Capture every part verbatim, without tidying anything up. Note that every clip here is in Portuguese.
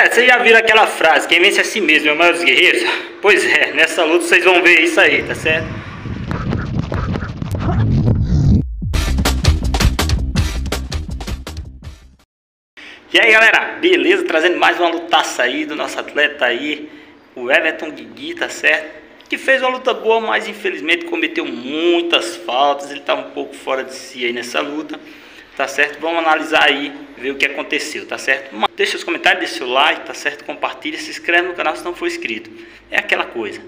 É, vocês já viram aquela frase, quem vence a si mesmo é o maior dos guerreiros? Pois é, nessa luta vocês vão ver isso aí, tá certo? E aí galera, beleza? Trazendo mais uma lutaça aí do nosso atleta aí, o Everton Guigui, tá certo? Que fez uma luta boa, mas infelizmente cometeu muitas faltas, ele tá um pouco fora de si aí nessa luta. Tá certo? Vamos analisar aí, ver o que aconteceu, tá certo? Deixa os comentários, deixa o like, tá certo? Compartilha, se inscreve no canal se não for inscrito. É aquela coisa.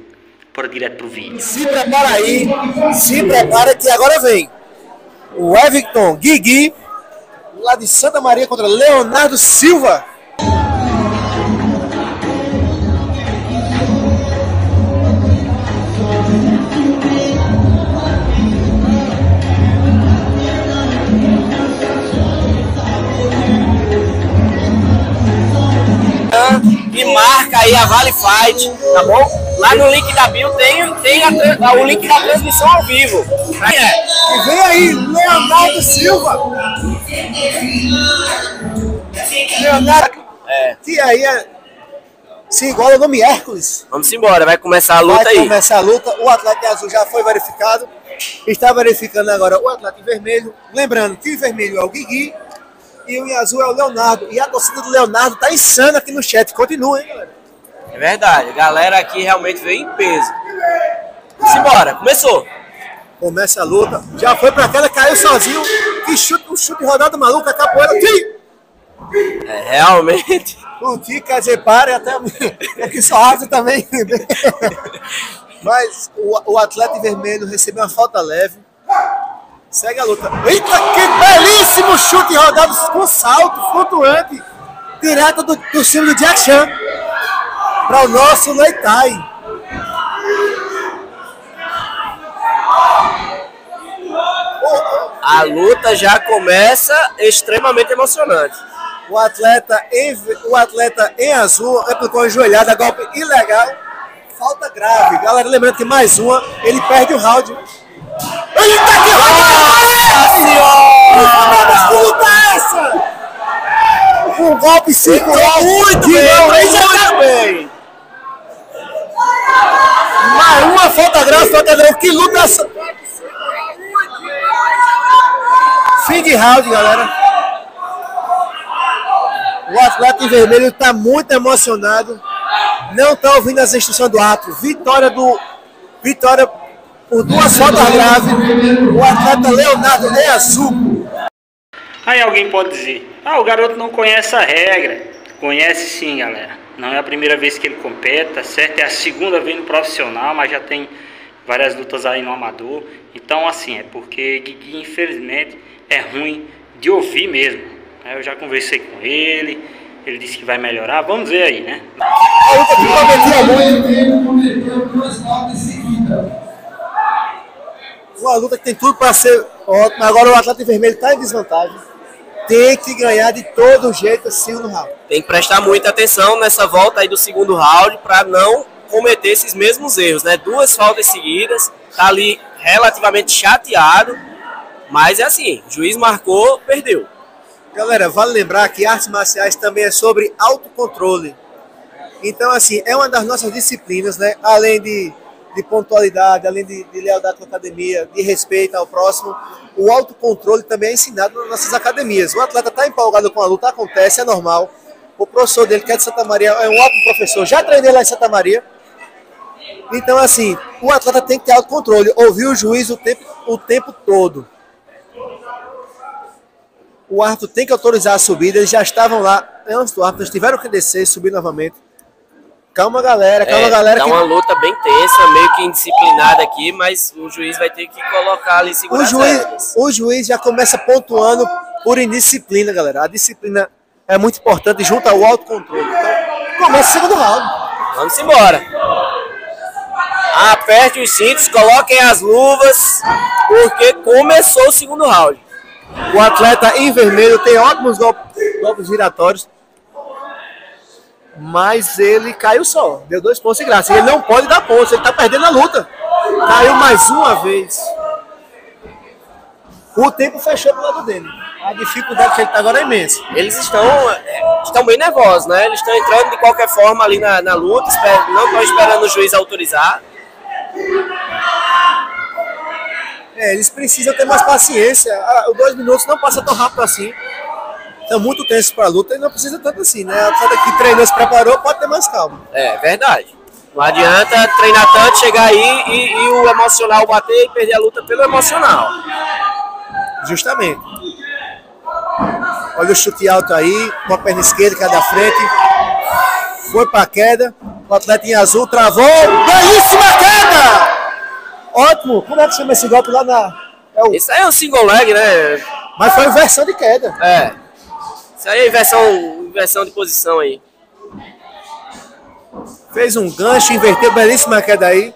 Bora direto pro vídeo. Se prepara aí, se prepara que agora vem o Everton Guigui, lá de Santa Maria contra Leonardo Silva. E marca aí a Vale Fight, tá bom? Lá no link da bio tem, tem a, o link da transmissão ao vivo. Aí é. E vem aí, Leonardo Silva. Leonardo, é. E aí é, se iguala o nome Hércules. Vamos embora, vai começar a luta vai aí. Vai começar a luta, o atleta azul já foi verificado. Está verificando agora o atleta em vermelho. Lembrando que o vermelho é o Guigui. E o em azul é o Leonardo. E a torcida do Leonardo tá insana aqui no chat. Continua, hein, galera? É verdade. A galera aqui realmente veio em peso. Simbora. Começou. Começa a luta. Já foi pra tela, caiu sozinho. Que chute, um chute rodado maluco. A capoeira. É, realmente. O que quer dizer, para. Até é que só rápido também. Mas o, o atleta em vermelho recebeu uma falta leve. Segue a luta. Eita, que belíssimo chute rodado com salto, flutuante. Direto do, do time do Jackson. Para o nosso Leitai. A luta já começa extremamente emocionante. O atleta em, o atleta em azul aplicou uma joelhada, golpe ilegal. Falta grave. Galera, lembrando que mais uma, ele perde o round. Ele tá aqui, Rodrigo! Que é essa? Um golpe circular. Muito bem! Mais uma falta grave, falta grave. Que luta! Fim de round, galera. O atleta em vermelho tá muito emocionado. Não tá ouvindo as instruções do árbitro. Vitória do... Vitória... Por duas faltas graves, o atleta Leonardo nem azul. Aí alguém pode dizer, ah, o garoto não conhece a regra. Conhece sim, galera. Não é a primeira vez que ele compete, tá certo? É a segunda vez no profissional, mas já tem várias lutas aí no amador. Então, assim, é porque Guigui, infelizmente, é ruim de ouvir mesmo. Eu já conversei com ele, ele disse que vai melhorar. Vamos ver aí, né? A luta que cometeu duas faltas em seguida. Uma luta que tem tudo para ser ótima. Agora o atleta vermelho está em desvantagem. Tem que ganhar de todo jeito o segundo round. Tem que prestar muita atenção nessa volta aí do segundo round para não cometer esses mesmos erros, né? Duas faltas seguidas, tá ali relativamente chateado, mas é assim, o juiz marcou, perdeu. Galera, vale lembrar que artes marciais também é sobre autocontrole. Então, assim, é uma das nossas disciplinas, né? Além de... de pontualidade, além de, de lealdade com a academia, de respeito ao próximo, o autocontrole também é ensinado nas nossas academias. O atleta está empolgado com a luta, acontece, é normal. O professor dele, que é de Santa Maria, é um ótimo professor, já treinei lá em Santa Maria. Então, assim, o atleta tem que ter autocontrole, ouvir o juiz o tempo, o tempo todo. O árbitro tem que autorizar a subida, eles já estavam lá antes do árbitro, eles tiveram que descer e subir novamente. Calma, galera, calma, é, galera. É que... uma luta bem tensa, meio que indisciplinada aqui, mas o juiz vai ter que colocar ali segurar o juiz. O juiz já começa pontuando por indisciplina, galera. A disciplina é muito importante junto ao autocontrole. Então, começa o segundo round. Vamos embora. Aperte os cintos, coloquem as luvas, porque começou o segundo round. O atleta em vermelho tem ótimos golpes, golpes giratórios. Mas ele caiu só, deu dois pontos de graça. Ele não pode dar pontos, ele tá perdendo a luta. Caiu mais uma vez. O tempo fechou do lado dele. a dificuldade que ele está agora é imensa. Eles estão, estão bem nervosos, né? Eles estão entrando de qualquer forma ali na, na luta, não estão esperando o juiz autorizar. É, eles precisam ter mais paciência. Os dois minutos não passa tão rápido assim. Estão muito tensos para a luta e não precisa tanto assim, né? A pessoa que treinou, se preparou, pode ter mais calma. É verdade. Não adianta treinar tanto, chegar aí e, e o emocional bater e perder a luta pelo emocional. Justamente. Olha o chute alto aí, com a perna esquerda, que é da frente. Foi para a queda. O atleta em azul travou. Belíssima queda! Ótimo! Como é que chama esse golpe lá na... É o... Isso aí é um single leg, né? Mas foi inversão de queda. É. Isso aí é inversão, inversão de posição aí. Fez um gancho, inverteu, belíssima queda aí.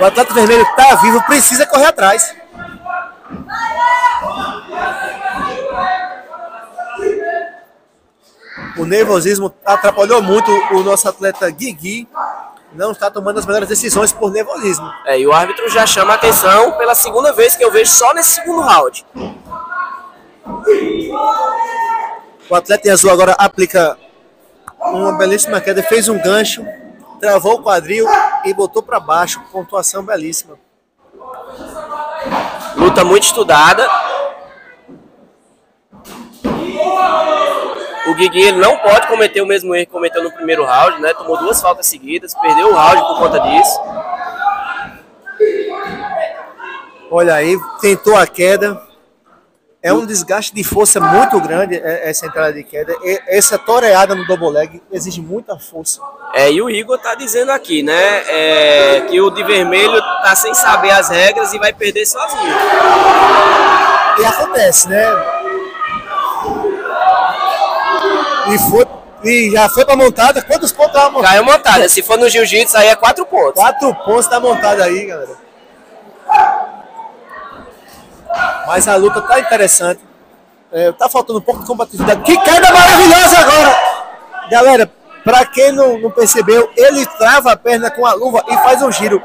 O atleta vermelho tá vivo, precisa correr atrás. O nervosismo atrapalhou muito o nosso atleta Guigui. Não está tomando as melhores decisões por nervosismo. É, e o árbitro já chama a atenção pela segunda vez que eu vejo só nesse segundo round. O atleta em azul agora aplica... uma belíssima queda, fez um gancho, travou o quadril e botou para baixo. Pontuação belíssima. Luta muito estudada. O Guigui não pode cometer o mesmo erro que cometeu no primeiro round, né? Tomou duas faltas seguidas, perdeu o round por conta disso. Olha aí, tentou a queda. É um desgaste de força muito grande essa entrada de queda. Essa toreada no double leg exige muita força. É, e o Igor tá dizendo aqui, né, é, que o de vermelho tá sem saber as regras e vai perder sozinho. E acontece, né? E, foi, e já foi pra montada. Quantos pontos tava montada? Caiu montada. Se for no jiu-jitsu, aí é quatro pontos. Quatro pontos da montada aí, galera. Mas a luta tá interessante. É, tá faltando um pouco de combatividade. Que queda maravilhosa agora! Galera, pra quem não, não percebeu, ele trava a perna com a luva e faz um giro.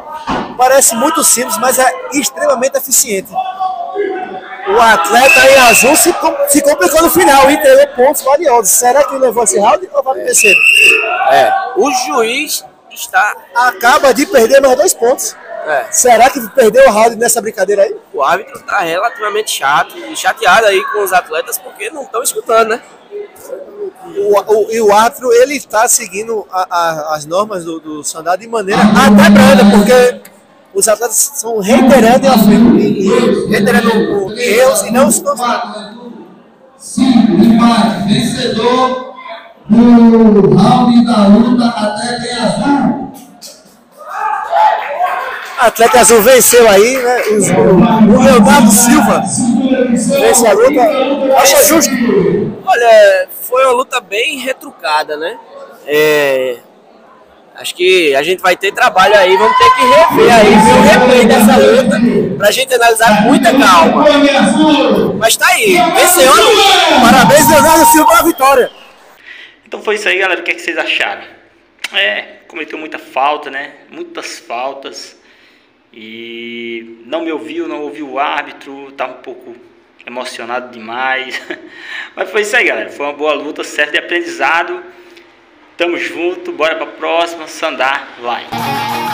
Parece muito simples, mas é extremamente eficiente. O atleta em azul se, se complicou no final e entregou pontos valiosos. Será que levou esse round ou vai pro terceiro? É, o juiz está... acaba de perder mais dois pontos. É. Será que perdeu o round nessa brincadeira aí? O árbitro tá relativamente chato, chateado aí com os atletas porque não estão escutando, né? O, o, e o árbitro, ele tá seguindo a, a, as normas do, do Sandá de maneira até branda, porque os atletas são reiterando e afirmando, e, reiterando erros e não estão... Sim, empate, vencedor do round da luta até que azul. Atleta azul venceu aí, né? O Leonardo Silva venceu a luta. Acha justo? Olha, foi uma luta bem retrucada, né? É... acho que a gente vai ter trabalho aí, vamos ter que rever aí, ver o replay dessa luta, pra gente analisar com muita calma. Mas tá aí, venceu. Parabéns, Leonardo Silva, pela vitória. Então foi isso aí, galera. O que é que vocês acharam? É, cometeu muita falta, né? Muitas faltas. E não me ouviu, não ouviu o árbitro, estava um pouco emocionado demais. Mas foi isso aí, galera. Foi uma boa luta, certo de aprendizado. Tamo junto, bora pra próxima. Sandá, vai!